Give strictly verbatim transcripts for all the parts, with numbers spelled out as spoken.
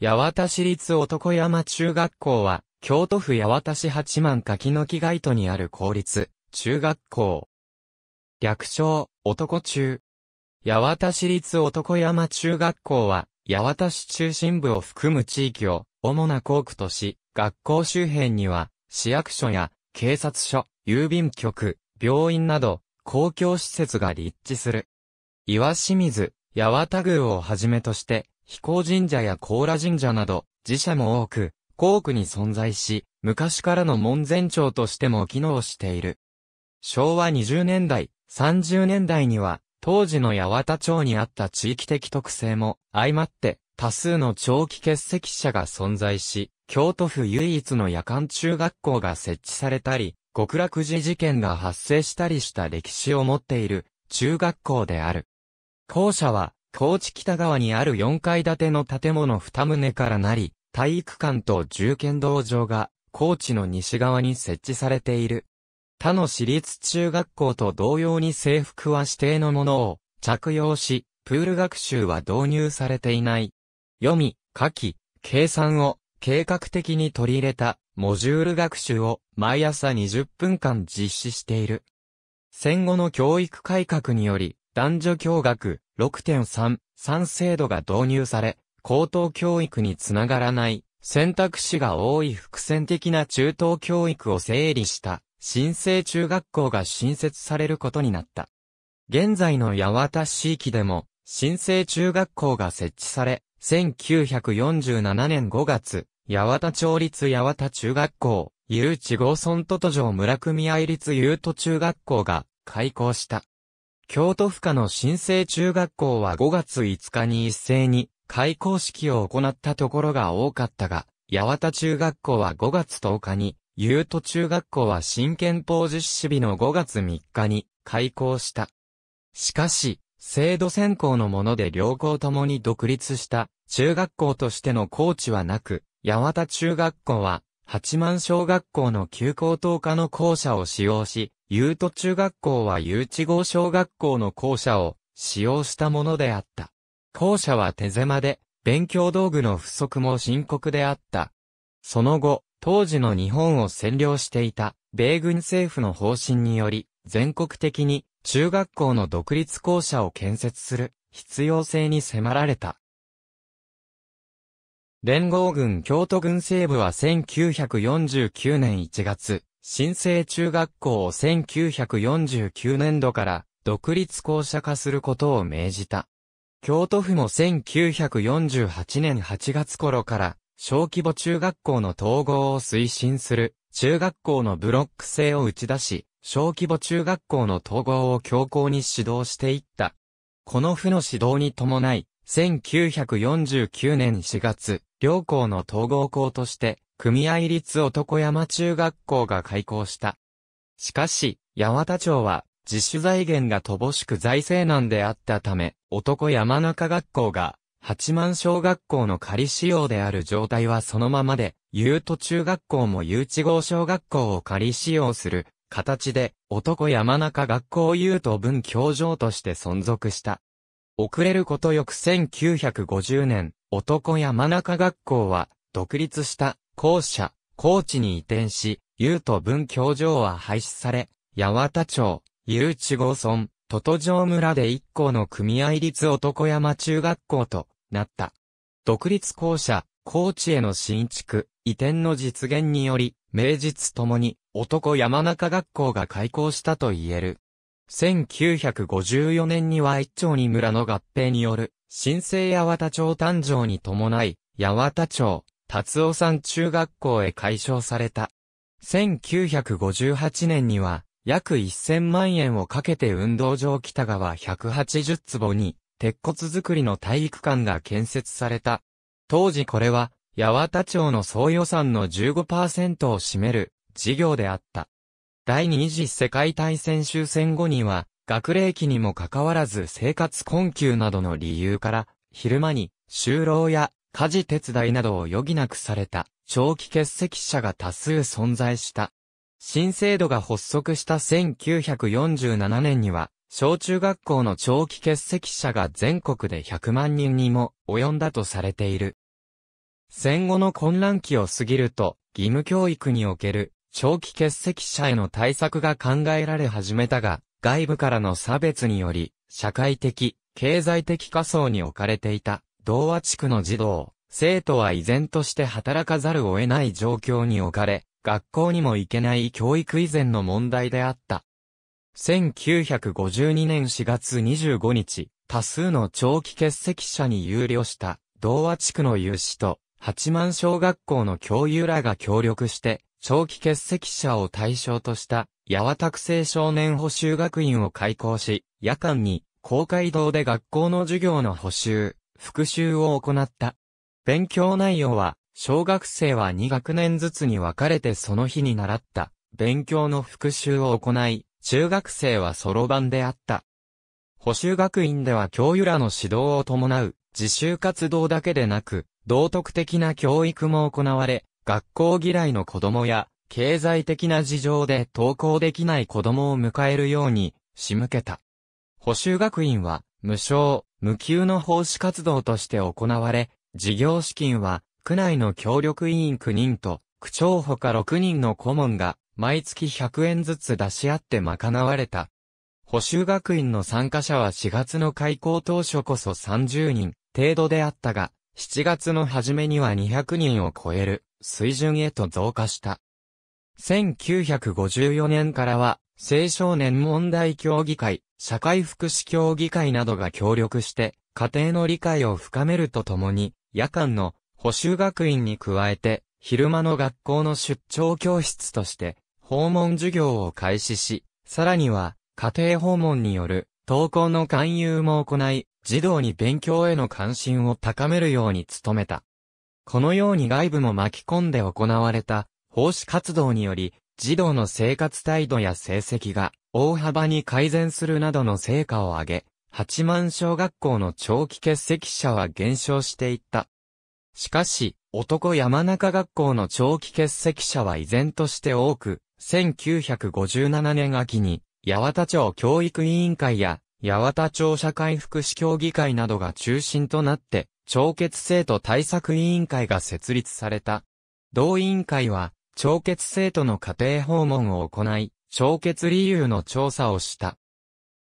八幡市立男山中学校は、京都府八幡市八幡柿の木街都にある公立、中学校。略称、男中。八幡市立男山中学校は、八幡市中心部を含む地域を、主な校区とし、学校周辺には、市役所や、警察署、郵便局、病院など、公共施設が立地する。岩清水、八幡宮をはじめとして、彦神社や高良神社など、寺社も多く、校区に存在し、昔からの門前町としても機能している。昭和にじゅうねんだい、さんじゅうねんだいには、当時の八幡町にあった地域的特性も相まって、多数の長期欠席者が存在し、京都府唯一の夜間中学校が設置されたり、極楽寺事件が発生したりした歴史を持っている中学校である。校舎は、高知北側にあるよんかいだての建物にとうからなり、体育館と重剣道場が、高知の西側に設置されている。他の市立中学校と同様に制服は指定のものを着用し、プール学習は導入されていない。読み、書き、計算を計画的に取り入れたモジュール学習を毎朝にじゅっぷんかん実施している。戦後の教育改革により、男女共学 ろくてんさんさん 制度が導入され、高等教育につながらない選択肢が多い複線的な中等教育を整理した。新制中学校が新設されることになった。現在の八幡市域でも、新制中学校が設置され、せんきゅうひゃくよんじゅうななねんごがつ、八幡町立八幡中学校、有地郷村都都城村組合立有都中学校が開校した。京都府下の新制中学校はごがついつかに一斉に開校式を行ったところが多かったが、八幡中学校はごがつとおかに、有都中学校は新憲法実施日のごがつみっかに開校した。しかし、制度選考のもので両校ともに独立した中学校としての校地はなく、八幡中学校は八幡小学校の旧校統科の校舎を使用し、有都中学校は有地郷小学校の校舎を使用したものであった。校舎は手狭で、勉強道具の不足も深刻であった。その後、当時の日本を占領していた米軍政府の方針により全国的に中学校の独立校舎を建設する必要性に迫られた。連合軍京都軍西部はせんきゅうひゃくよんじゅうきゅうねんいちがつ、新制中学校をせんきゅうひゃくよんじゅうきゅうねんどから独立校舎化することを命じた。京都府もせんきゅうひゃくよんじゅうはちねんはちがつ頃から小規模中学校の統合を推進する中学校のブロック制を打ち出し、小規模中学校の統合を強硬に指導していった。この府の指導に伴い、せんきゅうひゃくよんじゅうきゅうねんしがつ、両校の統合校として、組合立男山中学校が開校した。しかし、八幡町は自主財源が乏しく財政難であったため、男山中学校が、八幡小学校の仮使用である状態はそのままで、有都中学校も有地郷小学校を仮使用する形で、男山中学校有都分教場として存続した。遅れることよくせんきゅうひゃくごじゅうねん、男山中学校は、独立した校舎、高知に移転し、有都分教場は廃止され、八幡町、有地郷村、都都城村で一校の組合立男山中学校となった。独立校舎、高知への新築、移転の実現により、名実ともに男山中学校が開校したと言える。せんきゅうひゃくごじゅうよねんには一町二村の合併による、新制八幡町誕生に伴い、八幡町、辰夫山中学校へ改称された。せんきゅうひゃくごじゅうはちねんには、約せんまんえんをかけて運動場北側ひゃくはちじゅうつぼに鉄骨造りの体育館が建設された。当時これは八幡町の総予算の じゅうごパーセント を占める事業であった。第二次世界大戦終戦後には学齢期にもかかわらず生活困窮などの理由から昼間に就労や家事手伝いなどを余儀なくされた長期欠席者が多数存在した。新制度が発足したせんきゅうひゃくよんじゅうななねんには、小中学校の長期欠席者が全国でひゃくまんにんにも及んだとされている。戦後の混乱期を過ぎると、義務教育における長期欠席者への対策が考えられ始めたが、外部からの差別により、社会的、経済的下層に置かれていた、同和地区の児童、生徒は依然として働かざるを得ない状況に置かれ、学校にも行けない教育以前の問題であった。せんきゅうひゃくごじゅうにねんしがつにじゅうごにち、多数の長期欠席者に憂慮した、同和地区の有志と、はちまん小学校の教諭らが協力して、長期欠席者を対象とした、八幡学生少年補習学院を開校し、夜間に、公会堂で学校の授業の補習、復習を行った。勉強内容は、小学生はにがくねんずつに分かれてその日に習った、勉強の復習を行い、中学生はそろばんであった。補習学院では教諭らの指導を伴う、自習活動だけでなく、道徳的な教育も行われ、学校嫌いの子供や、経済的な事情で登校できない子供を迎えるように、仕向けた。補習学院は、無償、無給の奉仕活動として行われ、事業資金は、区内の協力委員きゅうにんと、区長ほかろくにんの顧問が、毎月ひゃくえんずつ出し合って賄われた。補習学院の参加者はしがつの開校当初こそさんじゅうにん程度であったが、しちがつの初めにはにひゃくにんを超える水準へと増加した。せんきゅうひゃくごじゅうよねんからは、青少年問題協議会、社会福祉協議会などが協力して、家庭の理解を深めるとともに、夜間の補習学院に加えて、昼間の学校の出張教室として、訪問授業を開始し、さらには、家庭訪問による、登校の勧誘も行い、児童に勉強への関心を高めるように努めた。このように外部も巻き込んで行われた、奉仕活動により、児童の生活態度や成績が大幅に改善するなどの成果を上げ、はちまん小学校の長期欠席者は減少していった。しかし、男山中学校の長期欠席者は依然として多く、せんきゅうひゃくごじゅうななねん秋に、八幡町教育委員会や、八幡町社会福祉協議会などが中心となって、長欠生徒対策委員会が設立された。同委員会は、長欠生徒の家庭訪問を行い、長欠理由の調査をした。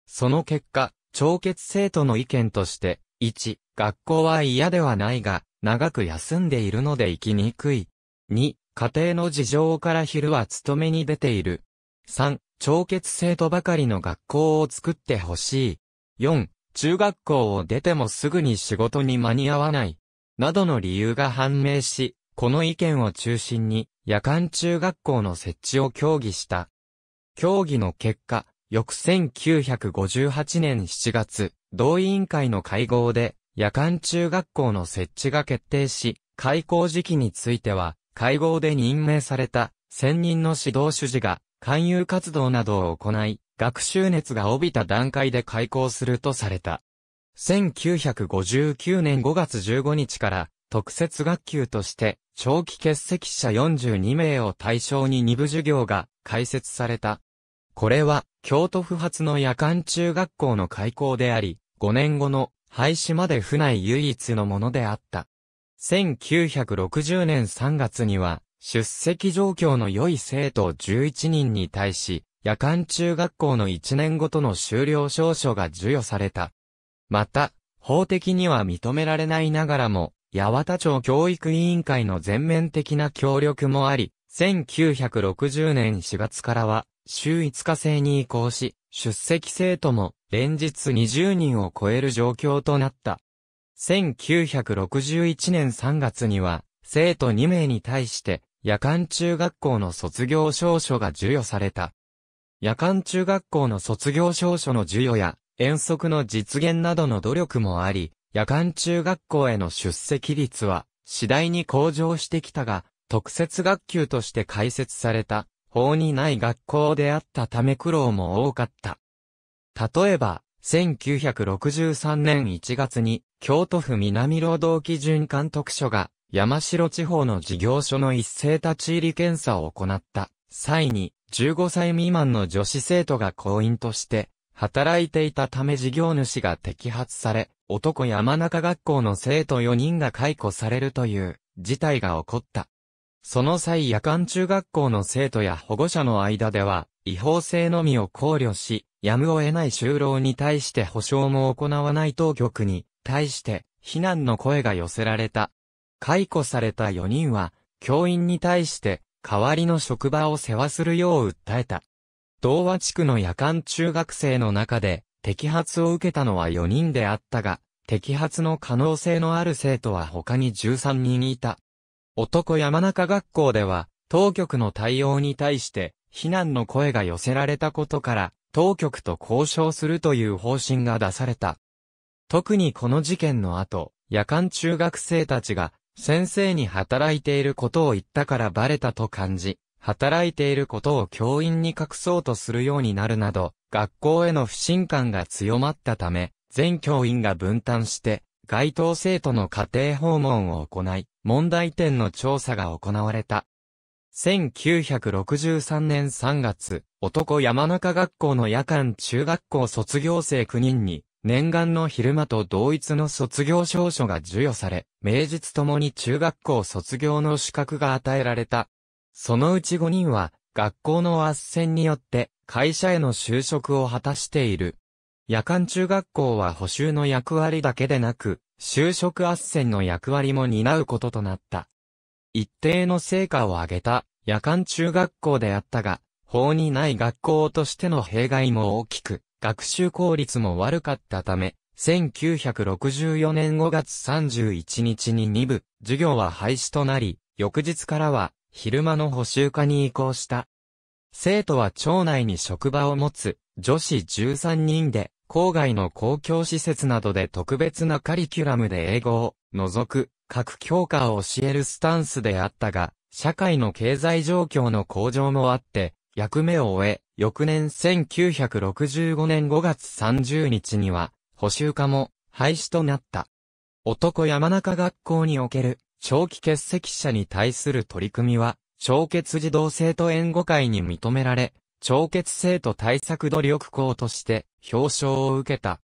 その結果、長欠生徒の意見として、いち、学校は嫌ではないが、長く休んでいるので行きにくい。に、家庭の事情から昼は勤めに出ている。さん、長欠生徒ばかりの学校を作ってほしい。よん、中学校を出てもすぐに仕事に間に合わない。などの理由が判明し、この意見を中心に、夜間中学校の設置を協議した。協議の結果、翌せんきゅうひゃくごじゅうはちねんしちがつ、同委員会の会合で、夜間中学校の設置が決定し、開校時期については、会合で任命された、専任の指導主事が、勧誘活動などを行い、学習熱が帯びた段階で開校するとされた。せんきゅうひゃくごじゅうきゅうねんごがつじゅうごにちから、特設学級として、長期欠席者よんじゅうにめいを対象ににぶ授業が開設された。これは、京都府発の夜間中学校の開校であり、ごねんごの廃止まで府内唯一のものであった。せんきゅうひゃくろくじゅうねんさんがつには、出席状況の良い生徒じゅういちにんに対し、夜間中学校のいちねんごとの修了証書が授与された。また、法的には認められないながらも、八幡町教育委員会の全面的な協力もあり、せんきゅうひゃくろくじゅうねんしがつからは、週いつか制に移行し、出席生徒も連日にじゅうにんを超える状況となった。せんきゅうひゃくろくじゅういちねんさんがつには、生徒にめいに対して、夜間中学校の卒業証書が授与された。夜間中学校の卒業証書の授与や、遠足の実現などの努力もあり、夜間中学校への出席率は、次第に向上してきたが、特設学級として開設された、法にない学校であったため苦労も多かった。例えば、せんきゅうひゃくろくじゅうさんねんいちがつに、京都府南労働基準監督署が、山城地方の事業所の一斉立ち入り検査を行った際に、じゅうごさい未満の女子生徒が行員として、働いていたため事業主が摘発され、男山中学校の生徒よにんが解雇されるという事態が起こった。その際夜間中学校の生徒や保護者の間では、違法性のみを考慮し、やむを得ない就労に対して補償も行わない当局に対して、非難の声が寄せられた。解雇されたよにんは、教員に対して、代わりの職場を世話するよう訴えた。同和地区の夜間中学生の中で、摘発を受けたのはよにんであったが、摘発の可能性のある生徒は他にじゅうさんにんいた。男山中学校では、当局の対応に対して、非難の声が寄せられたことから、当局と交渉するという方針が出された。特にこの事件の後、夜間中学生たちが、先生に働いていることを言ったからバレたと感じ、働いていることを教員に隠そうとするようになるなど、学校への不信感が強まったため、全教員が分担して、該当生徒の家庭訪問を行い、問題点の調査が行われた。せんきゅうひゃくろくじゅうさんねんさんがつ、男山中学校の夜間中学校卒業生きゅうにんに、念願の昼間と同一の卒業証書が授与され、名実ともに中学校卒業の資格が与えられた。そのうちごにんは、学校の斡旋によって、会社への就職を果たしている。夜間中学校は補修の役割だけでなく、就職斡旋の役割も担うこととなった。一定の成果を上げた、夜間中学校であったが、法にない学校としての弊害も大きく、学習効率も悪かったため、せんきゅうひゃくろくじゅうよねんごがつさんじゅういちにちにに部、授業は廃止となり、翌日からは、昼間の補習化に移行した。生徒は町内に職場を持つ女子じゅうさんにんで、郊外の公共施設などで特別なカリキュラムで英語を除く各教科を教えるスタンスであったが、社会の経済状況の向上もあって、役目を終え、翌年せんきゅうひゃくろくじゅうごねんごがつさんじゅうにちには、補習化も廃止となった。男山中学校における、長期欠席者に対する取り組みは、長欠児童生徒援護会に認められ、長欠生徒対策努力校として表彰を受けた。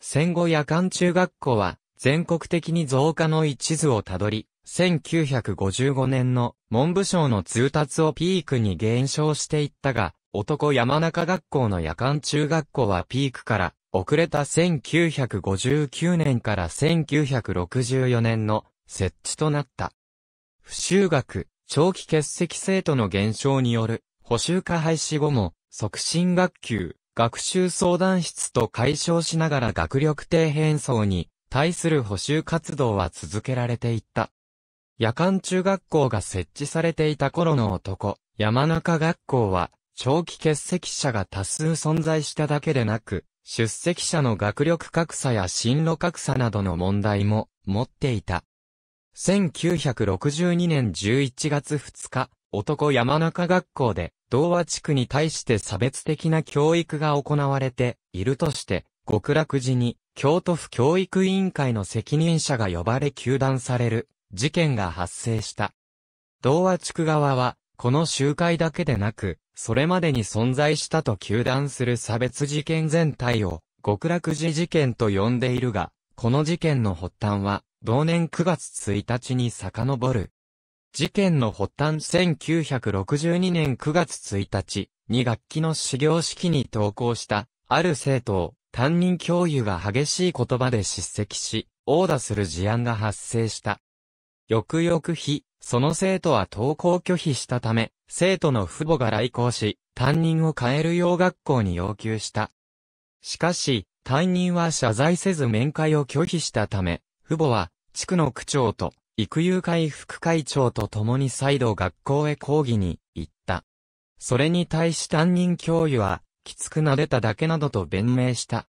戦後夜間中学校は、全国的に増加の一途をたどり、せんきゅうひゃくごじゅうごねんの文部省の通達をピークに減少していったが、男山中学校の夜間中学校はピークから、遅れたせんきゅうひゃくごじゅうきゅうねんからせんきゅうひゃくろくじゅうよねんの、設置となった。不就学、長期欠席生徒の減少による、補習化廃止後も、促進学級、学習相談室と解消しながら学力底辺層に対する補習活動は続けられていった。夜間中学校が設置されていた頃の男、山中学校は、長期欠席者が多数存在しただけでなく、出席者の学力格差や進路格差などの問題も持っていた。せんきゅうひゃくろくじゅうにねんじゅういちがつふつか、男山中学校で、同和地区に対して差別的な教育が行われているとして、極楽寺に京都府教育委員会の責任者が呼ばれ糾弾される事件が発生した。同和地区側は、この集会だけでなく、それまでに存在したと糾弾する差別事件全体を、極楽寺事件と呼んでいるが、この事件の発端は、同年くがつついたちに遡る。事件の発端せんきゅうひゃくろくじゅうにねんくがつついたちに学期の始業式に登校した、ある生徒を担任教諭が激しい言葉で叱責し、殴打する事案が発生した。翌々日、その生徒は登校拒否したため、生徒の父母が来校し、担任を変えるよう学校に要求した。しかし、担任は謝罪せず面会を拒否したため、父母は、地区の区長と、育友会副会長と共に再度学校へ抗議に行った。それに対し担任教諭は、きつく撫でただけなどと弁明した。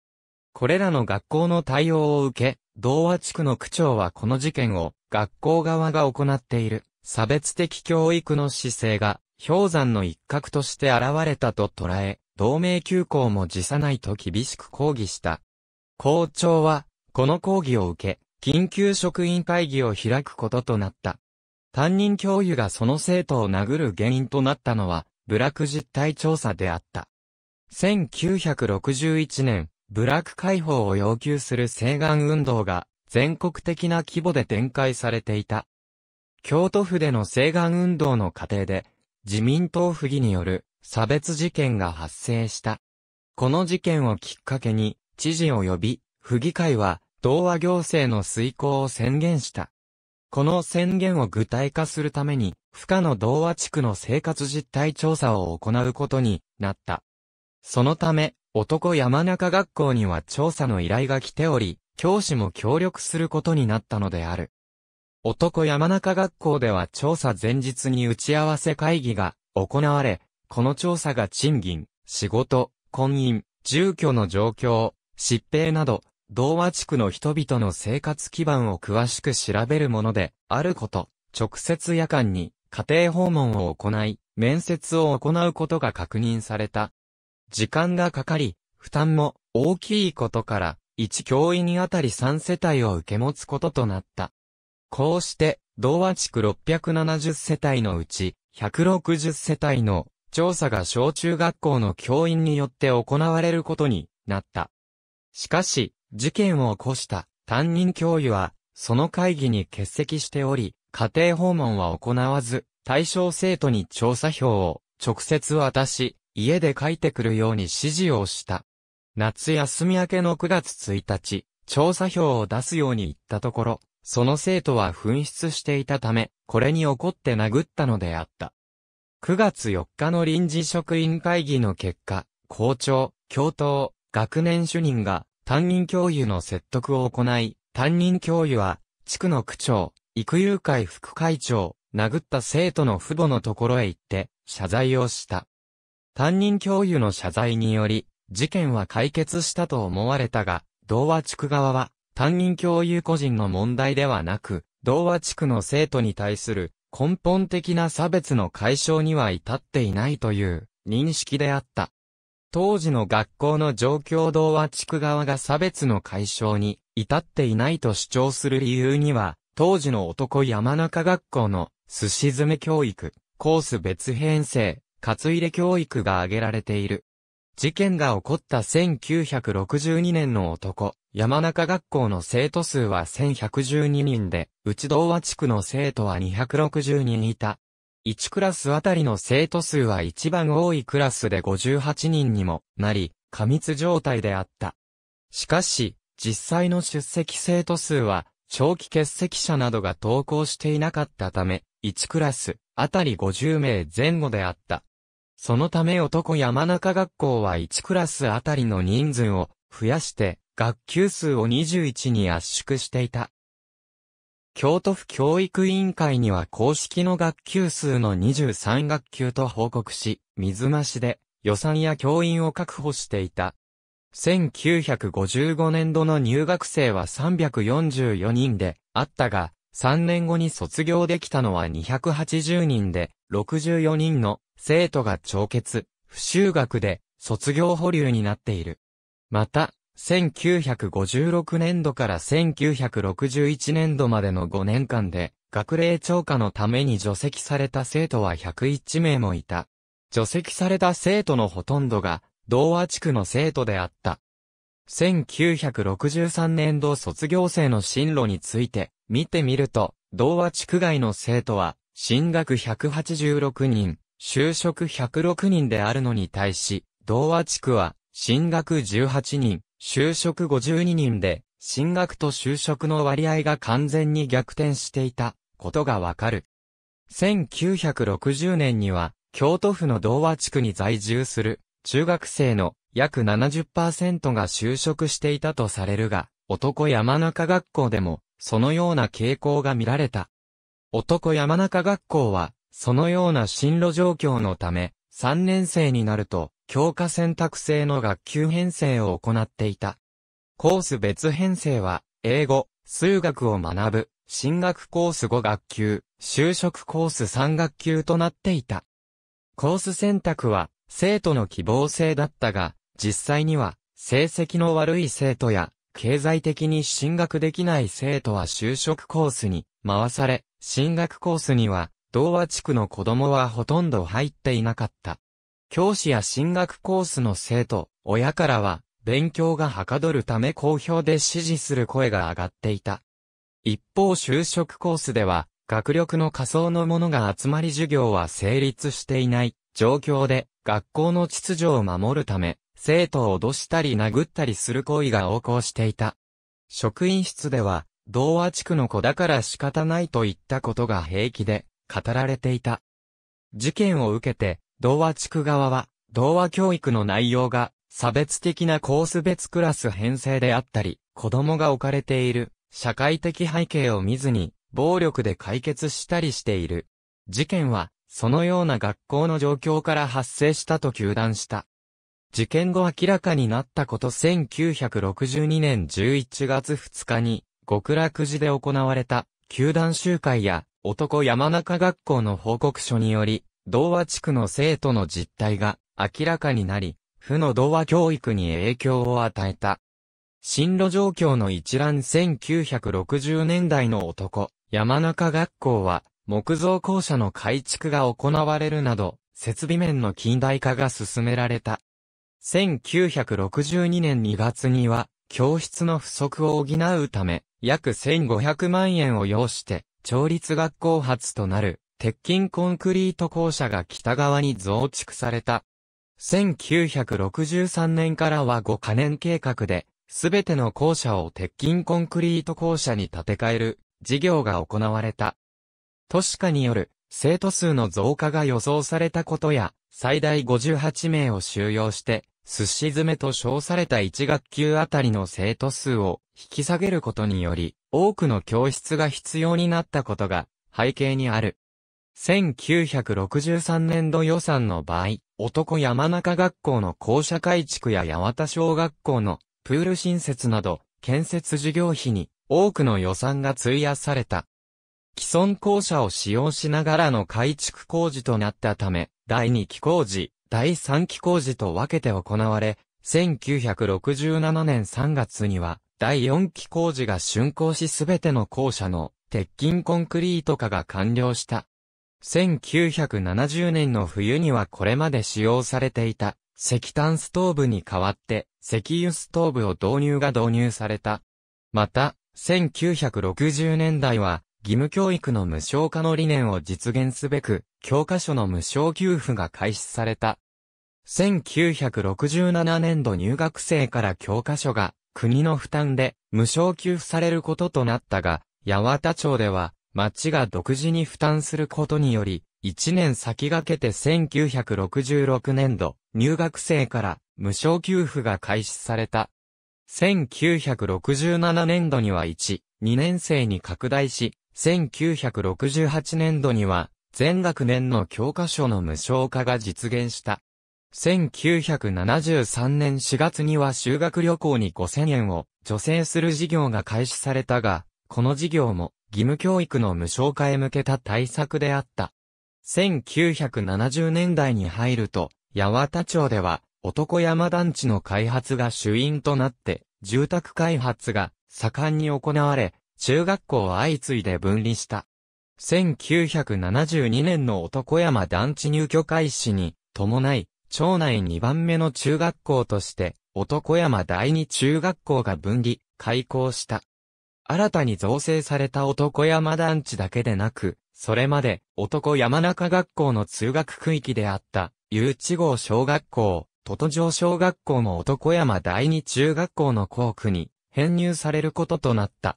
これらの学校の対応を受け、同和地区の区長はこの事件を、学校側が行っている、差別的教育の姿勢が、氷山の一角として現れたと捉え、同盟休校も辞さないと厳しく抗議した。校長は、この抗議を受け、緊急職員会議を開くこととなった。担任教諭がその生徒を殴る原因となったのは、部落実態調査であった。せんきゅうひゃくろくじゅういちねん、部落解放を要求する請願運動が、全国的な規模で展開されていた。京都府での請願運動の過程で、自民党府議による差別事件が発生した。この事件をきっかけに、知事及び府議会は、同和行政の遂行を宣言した。この宣言を具体化するために、府下の同和地区の生活実態調査を行うことになった。そのため、男山中学校には調査の依頼が来ており、教師も協力することになったのである。男山中学校では調査前日に打ち合わせ会議が行われ、この調査が賃金、仕事、婚姻、住居の状況、疾病など、同和地区の人々の生活基盤を詳しく調べるものであること、直接夜間に家庭訪問を行い、面接を行うことが確認された。時間がかかり、負担も大きいことから、一教員にあたりさんせたいを受け持つこととなった。こうして、同和地区ろっぴゃくななじゅっせたいのうち、ひゃくろくじゅっせたいの調査が小中学校の教員によって行われることになった。しかし、事件を起こした担任教諭は、その会議に欠席しており、家庭訪問は行わず、対象生徒に調査票を直接渡し、家で書いてくるように指示をした。夏休み明けのくがつついたち、調査票を出すように言ったところ、その生徒は紛失していたため、これに怒って殴ったのであった。くがつよっかの臨時職員会議の結果、校長、教頭、学年主任が、担任教諭の説得を行い、担任教諭は、地区の区長、育友会副会長、殴った生徒の父母のところへ行って、謝罪をした。担任教諭の謝罪により、事件は解決したと思われたが、同和地区側は、担任教諭個人の問題ではなく、同和地区の生徒に対する根本的な差別の解消には至っていないという認識であった。当時の学校の状況同和地区側が差別の解消に至っていないと主張する理由には、当時の男山中学校のすし詰め教育、コース別編成、活入れ教育が挙げられている。事件が起こったせんきゅうひゃくろくじゅうにねんの男山中学校の生徒数はせんひゃくじゅうににんで、うち同和地区の生徒はにひゃくろくじゅうにんいた。いちクラスあたりの生徒数は一番多いクラスでごじゅうはちにんにもなり、過密状態であった。しかし、実際の出席生徒数は、長期欠席者などが登校していなかったため、いちクラスあたりごじゅうめいぜん後であった。そのため男山中学校はいちクラスあたりの人数を増やして、学級数をにじゅういちに圧縮していた。京都府教育委員会には公式の学級数のにじゅうさんがっきゅうと報告し、水増しで予算や教員を確保していた。せんきゅうひゃくごじゅうごねんどの入学生はさんびゃくよんじゅうよにんであったが、さんねんごに卒業できたのはにひゃくはちじゅうにんで、ろくじゅうよにんの生徒が超欠、不就学で卒業保留になっている。また、せんきゅうひゃくごじゅうろくねんどからせんきゅうひゃくろくじゅういちねんどまでのごねんかんで、学齢超過のために除籍された生徒はひゃくいちめいもいた。除籍された生徒のほとんどが、同和地区の生徒であった。せんきゅうひゃくろくじゅうさんねんど卒業生の進路について、見てみると、同和地区外の生徒は、進学ひゃくはちじゅうろくにん、就職ひゃくろくにんであるのに対し、同和地区は、進学じゅうはちにん、就職ごじゅうににんで、進学と就職の割合が完全に逆転していたことがわかる。せんきゅうひゃくろくじゅうねんには、京都府の同和地区に在住する中学生の約 ななじゅっパーセント が就職していたとされるが、男山中学校でもそのような傾向が見られた。男山中学校は、そのような進路状況のため、さんねんせいになると、教科選択制の学級編成を行っていた。コース別編成は、英語、数学を学ぶ、進学コースごがっきゅう、就職コースさんがっきゅうとなっていた。コース選択は、生徒の希望制だったが、実際には、成績の悪い生徒や、経済的に進学できない生徒は就職コースに回され、進学コースには、同和地区の子供はほとんど入っていなかった。教師や進学コースの生徒、親からは、勉強がはかどるため好評で支持する声が上がっていた。一方就職コースでは、学力の仮想のものが集まり授業は成立していない状況で、学校の秩序を守るため、生徒を脅したり殴ったりする行為が横行していた。職員室では、同和地区の子だから仕方ないといったことが平気で語られていた。事件を受けて、同和地区側は、同和教育の内容が差別的なコース別クラス編成であったり、子供が置かれている社会的背景を見ずに暴力で解決したりしている。事件は、そのような学校の状況から発生したと糾弾した。事件後明らかになったことせんきゅうひゃくろくじゅうにねんじゅういちがつふつかに、極楽寺で行われた、糾弾集会や、男山中学校の報告書により、同和地区の生徒の実態が明らかになり、府の同和教育に影響を与えた。進路状況の一覧せんきゅうひゃくろくじゅうねんだいの男山中学校は、木造校舎の改築が行われるなど、設備面の近代化が進められた。せんきゅうひゃくろくじゅうにねんにがつには、教室の不足を補うため、約せんごひゃくまんえんを要して、町立学校初となる、鉄筋コンクリート校舎が北側に増築された。せんきゅうひゃくろくじゅうさんねんからはごかねんけいかで、すべての校舎を鉄筋コンクリート校舎に建て替える、事業が行われた。都市化による、生徒数の増加が予想されたことや、最大ごじゅうはちめいを収容して、すし詰めと称されたいちがっきゅうあたりの生徒数を引き下げることにより、多くの教室が必要になったことが背景にある。せんきゅうひゃくろくじゅうさんねんど予算の場合、男山中学校の校舎改築や八幡小学校のプール新設など、建設事業費に多くの予算が費やされた。既存校舎を使用しながらの改築工事となったため、だいにき工事、だいさんき工事と分けて行われ、せんきゅうひゃくろくじゅうななねんさんがつには、だいよんき工事が竣工しすべての校舎の鉄筋コンクリート化が完了した。せんきゅうひゃくななじゅうねんの冬にはこれまで使用されていた石炭ストーブに代わって石油ストーブを導入が導入された。また、せんきゅうひゃくろくじゅうねんだいは、義務教育の無償化の理念を実現すべく、教科書の無償給付が開始された。せんきゅうひゃくろくじゅうななねんど入学生から教科書が国の負担で無償給付されることとなったが、八幡町では町が独自に負担することにより、いちねん先駆けてせんきゅうひゃくろくじゅうろくねんど入学生から無償給付が開始された。せんきゅうひゃくろくじゅうななねんどにはいち、にねんせいに拡大し、せんきゅうひゃくろくじゅうはちねんどには、全学年の教科書の無償化が実現した。せんきゅうひゃくななじゅうさんねんしがつには修学旅行にごせんえんを助成する事業が開始されたが、この事業も義務教育の無償化へ向けた対策であった。せんきゅうひゃくななじゅうねんだいに入ると、八幡町では男山団地の開発が主因となって、住宅開発が盛んに行われ、中学校は相次いで分離した。せんきゅうひゃくななじゅうにねんの男山団地入居開始に伴い、町内にばんめの中学校として、男山第二中学校が分離、開校した。新たに造成された男山団地だけでなく、それまで男山中学校の通学区域であった、雄知郷小学校、都都城小学校も男山第二中学校の校区に編入されることとなった。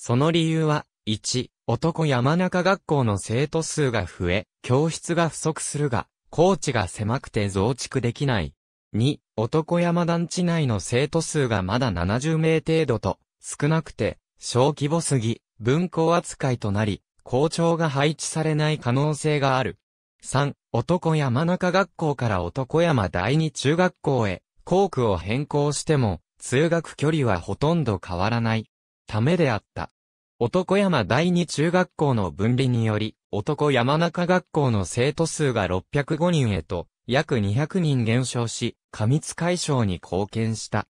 その理由は、いち、男山中学校の生徒数が増え、教室が不足するが、校地が狭くて増築できない。に、男山団地内の生徒数がまだななじゅうめいていどと、少なくて、小規模すぎ、分校扱いとなり、校長が配置されない可能性がある。さん、男山中学校から男山第二中学校へ、校区を変更しても、通学距離はほとんど変わらない。ためであった。男山第二中学校の分離により、男山中学校の生徒数がろっぴゃくごにんへと、約にひゃくにん減少し、過密解消に貢献した。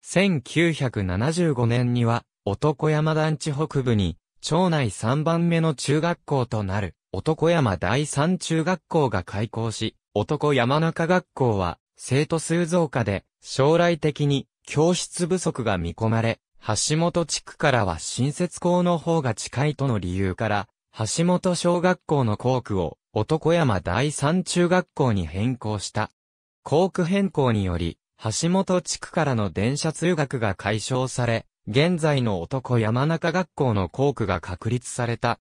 せんきゅうひゃくななじゅうごねんには、男山団地北部に、町内さんばんめの中学校となる、男山第三中学校が開校し、男山中学校は、生徒数増加で、将来的に教室不足が見込まれ、橋本地区からは新設校の方が近いとの理由から、橋本小学校の校区を男山第三中学校に変更した。校区変更により、橋本地区からの電車通学が解消され、現在の男山中学校の校区が確立された。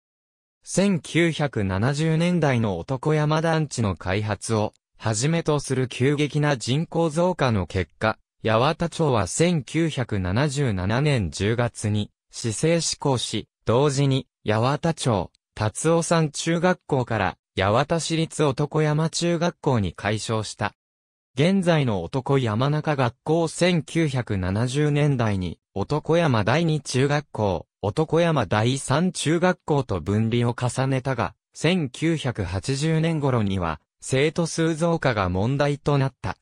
せんきゅうひゃくななじゅうねんだいの男山団地の開発をはじめとする急激な人口増加の結果、八幡町はせんきゅうひゃくななじゅうななねんじゅうがつに市制施行し、同時に八幡町辰夫山中学校から八幡市立男山中学校に改称した。現在の男山中学校せんきゅうひゃくななじゅうねんだいに男山第二中学校、男山第三中学校と分離を重ねたが、せんきゅうひゃくはちじゅうねん頃には生徒数増加が問題となった。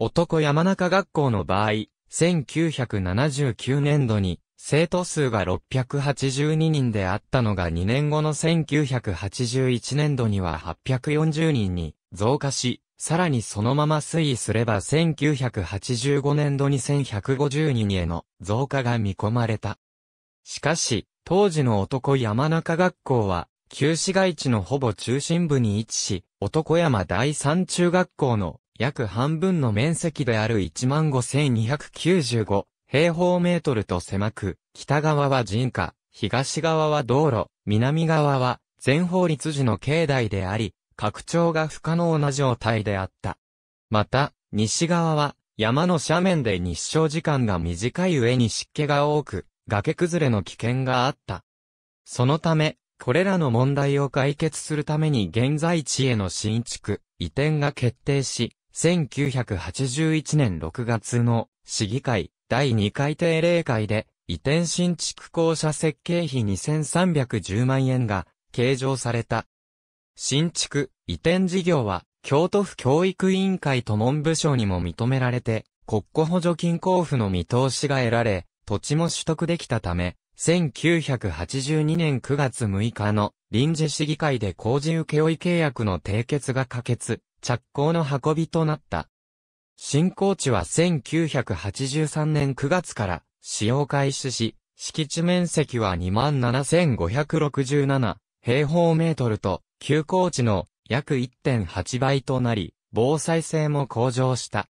男山中学校の場合、せんきゅうひゃくななじゅうきゅうねんどに生徒数がろっぴゃくはちじゅうににんであったのがにねんごのせんきゅうひゃくはちじゅういちねんどにははっぴゃくよんじゅうにんに増加し、さらにそのまま推移すればせんきゅうひゃくはちじゅうごねんどにせんひゃくごじゅうにんへの増加が見込まれた。しかし、当時の男山中学校は、旧市街地のほぼ中心部に位置し、男山第三中学校の約半分の面積である いちまんごせんにひゃくきゅうじゅうご 平方メートルと狭く、北側は人家、東側は道路、南側は全法律時の境内であり、拡張が不可能な状態であった。また、西側は山の斜面で日照時間が短い上に湿気が多く、崖崩れの危険があった。そのため、これらの問題を解決するために現在地への新築、移転が決定し、せんきゅうひゃくはちじゅういちねんろくがつの市議会だいにかい定例会で、移転新築校舎設計費にせんさんびゃくじゅうまんえんが計上された。新築、移転事業は、京都府教育委員会と文部省にも認められて、国庫補助金交付の見通しが得られ、土地も取得できたため、せんきゅうひゃくはちじゅうにねんくがつむいかの臨時市議会で工事請負契約の締結が可決、着工の運びとなった。新校地はせんきゅうひゃくはちじゅうさんねんくがつから使用開始し、敷地面積は にまんななせんごひゃくろくじゅうなな 平方メートルと、旧校地の約 いってんはちばいとなり、防災性も向上した。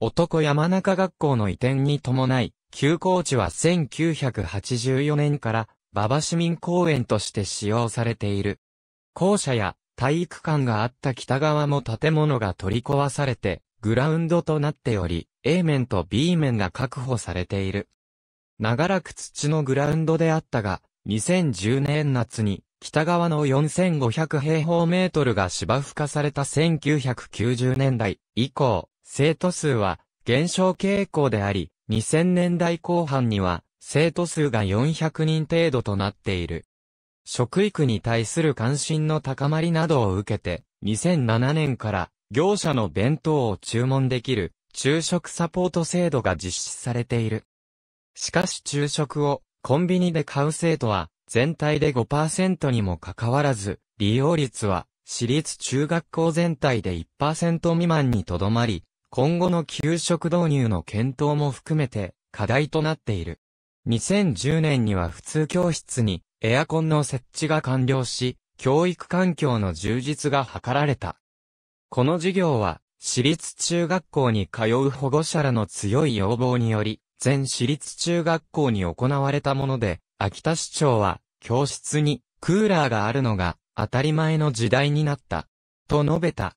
男山中学校の移転に伴い、旧校地はせんきゅうひゃくはちじゅうよねんから馬場市民公園として使用されている。校舎や体育館があった北側も建物が取り壊されて、グラウンドとなっており、A 面と B 面が確保されている。長らく土のグラウンドであったが、にせんじゅうねんなつに、北側のよんせんごひゃくへいほうメートルが芝生化されたせんきゅうひゃくきゅうじゅうねんだい以降、生徒数は減少傾向であり、にせんねんだいこう半には生徒数がよんひゃくにん程度となっている。食育に対する関心の高まりなどを受けて、にせんななねんから業者の弁当を注文できる昼食サポート制度が実施されている。しかし昼食をコンビニで買う生徒は、全体で ごパーセント にもかかわらず、利用率は、私立中学校全体で いちパーセント 未満にとどまり、今後の給食導入の検討も含めて、課題となっている。にせんじゅうねんには普通教室に、エアコンの設置が完了し、教育環境の充実が図られた。この事業は、私立中学校に通う保護者らの強い要望により、全私立中学校に行われたもので、秋田市長は、教室にクーラーがあるのが当たり前の時代になった、と述べた。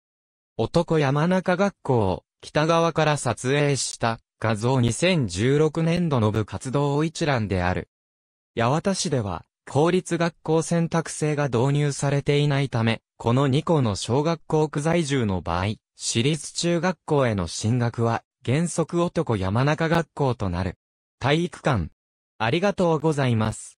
男山中学校を北側から撮影した画像にせんじゅうろくねんどの部活動一覧である。八幡市では、公立学校選択制が導入されていないため、このにこの小学校区在住の場合、私立中学校への進学は原則男山中学校となる。体育館ありがとうございます。